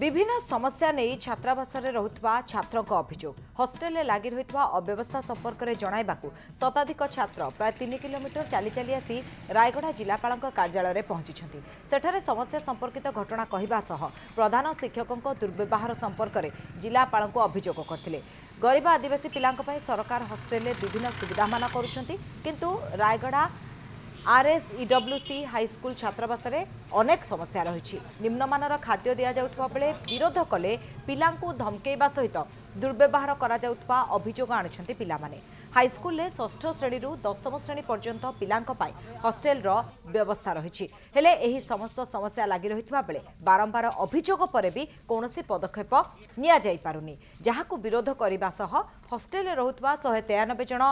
विभिन्न समस्या नहीं छात्रावास में रुवा छात्रों अभियोग हस्टेल लगी रही अव्यवस्था संपर्क में जनवाकू शताधिक छात्र प्राय 3 किलोमीटर चली चली आसी रायगढ़ जिलापाल कार्यालय में पहुंची सेठारे समस्या संपर्कित घटना कहवासह प्रधान शिक्षकों दुर्व्यवहार संपर्क में जिलापाल अभियोग करते गरीब आदिवासी पिलांका सरकार हस्टेल विभिन्न सुविधा मान करूँ रायगढ़ आरएसईडब्ल्यूसी हाईस्कल छात्रावास में अनेक समस्या रही निम्नमानर खाद्य दि जाउथवा बेले विरोध कले पिलांकु धमकेबा सहित दुर्व्यवहार करा जाउथवा अभियोग आनिछंती पिलामाने हाईस्कल में 6 श्रेणी रु 10 श्रेणी पर्यंत पिलांक पाई हॉस्टेल रो व्यवस्था रही हेले एही समस्त समस्या लागि रहितवा बेले बारंबार अभियोग परे भी कोनोसी पदक्षेप निया जाई पारुनी जहाकु विरोध करिबा सह हॉस्टेल रहुतवा 193 जण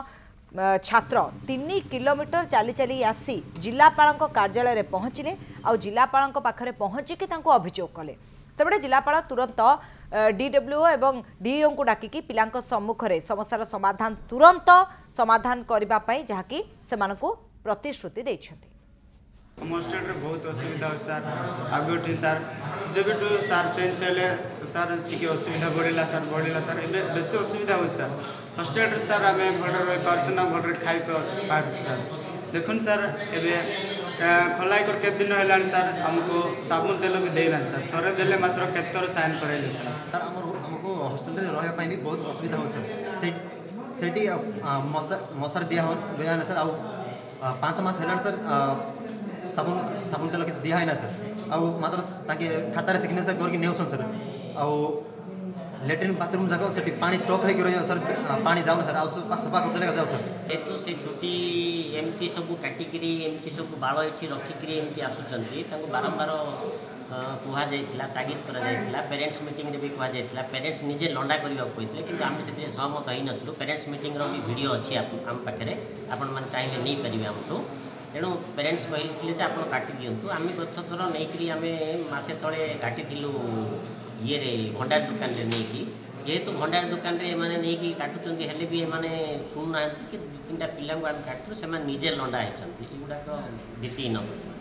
छात्र 3 किलोमीटर चली चली आसी जिलापाल कार्यालय में पहुँचले आ जिलापाल पाखे पहुँचिकी अभियोग कले से जिलापाल तुरंत डीडब्ल्यूओ एवं डीईओ को डाकिकी पिलां सम्मुखरे समस्या समाधान तुरंत समाधान करने जहाँकि से प्रतिश्रुति देइछन्ति। हॉस्टेल रे बहुत असुविधा हो सर आगे सार जब सार चेंज है सार टी असुविधा बढ़ला सार ए बेस असुविधा हो सर हॉस्टेल रे सार आम भल रही भल खाई सार देखुन सार ए खोलैक केत दिन है सार आमको साबुन तेल भी देना सार थरे देले मात्र केतर साइन कराइले सार आमको हॉस्टेल रे रहबा भी बहुत असुविधा हो सर से मशार दिया हो सर आ 5 मास है सर साबुन तेल किसी दिया है ना सर आउ मात्र ताकि खातार सिग्नेचर करके नहीं सर आउ लेट्रिन बाथरूम जाक से पानी स्टॉक हो सर पानी जाओ सर आउ सफा करते जाओ सर जेहतु से चुटी एमती सब काटिकी एमती सब बाल ये रखिकी एमती आसुँच बारंबार कहला तागिद कर पेरेन्ट्स मीटिंग भी कहला पेरेन्ट्स निजे लंडा करने को कहते कि आम से सहमत हो नु पेरेन्ट्स मीटिंग भी वीडियो अच्छी आम पाखे आपण मैंने चाहिए नहीं पारे आमठू तेणु पेरेन्ट्स कहते हैं आप काटि दिंतु आम गत थर नहीं आम मसे ते काटि ये भंडार दुकान नहीं जेहेतु भंडार दुकान नहीं काटुंट हेल्ले भी एम शुणुना कि 2-3टा पिला काटू से निजे लंडा होती युवा भित्तिहीन।